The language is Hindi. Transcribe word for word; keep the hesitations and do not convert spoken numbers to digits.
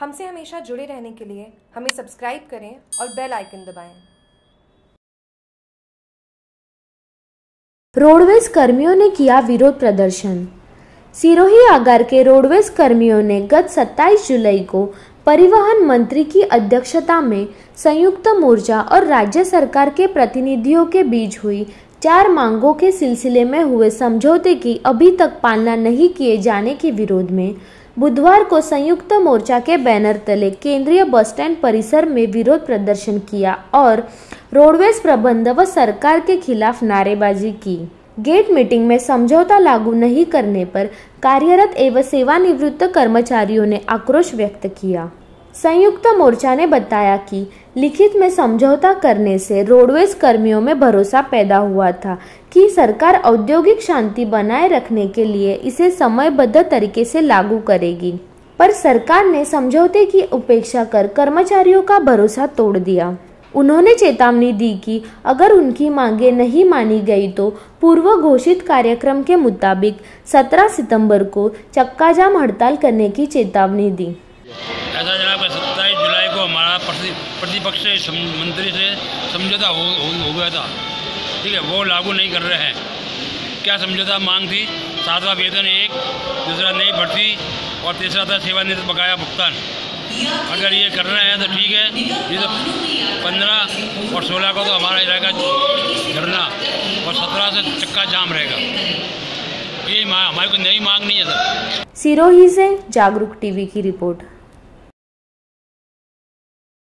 हमसे हमेशा जुड़े रहने के लिए हमें सब्सक्राइब करें और बेल आइकन दबाएं। रोडवेज कर्मियों ने किया विरोध प्रदर्शन। सिरोही आगार के रोडवेज कर्मियों ने गत सत्ताईस जुलाई को परिवहन मंत्री की अध्यक्षता में संयुक्त मोर्चा और राज्य सरकार के प्रतिनिधियों के बीच हुई चार मांगों के सिलसिले में हुए समझौते की अभी तक पालना नहीं किए जाने के विरोध में बुधवार को संयुक्त मोर्चा के बैनर तले केंद्रीय बस स्टैंड परिसर में विरोध प्रदर्शन किया और रोडवेज प्रबंध व सरकार के खिलाफ नारेबाजी की। गेट मीटिंग में समझौता लागू नहीं करने पर कार्यरत एवं सेवानिवृत्त कर्मचारियों ने आक्रोश व्यक्त किया। संयुक्त मोर्चा ने बताया कि लिखित में समझौता करने से रोडवेज कर्मियों में भरोसा पैदा हुआ था कि सरकार औद्योगिक शांति बनाए रखने के लिए इसे समयबद्ध तरीके से लागू करेगी, पर सरकार ने समझौते की उपेक्षा कर कर्मचारियों का भरोसा तोड़ दिया। उन्होंने चेतावनी दी कि अगर उनकी मांगें नहीं मानी गई तो पूर्व घोषित कार्यक्रम के मुताबिक सत्रह सितंबर को चक्काजाम हड़ताल करने की चेतावनी दी। ऐसा जनाब सत्ताईस जुलाई को हमारा प्रतिपक्ष मंत्री से समझौता हो, हो, हो गया था, ठीक है, वो लागू नहीं कर रहे हैं। क्या समझौता मांग थी? सातवां वेतन एक, दूसरा नई भर्ती और तीसरा था सेवानिवृत्त बकाया भुगतान। अगर ये कर रहे हैं तो ठीक है, ये तो पंद्रह और सोलह को तो हमारा इलाका धरना और सत्रह से चक्का जाम रहेगा। ये हमारी कोई नई मांग नहीं है सर। सिरोही से जागरूक टीवी की रिपोर्ट।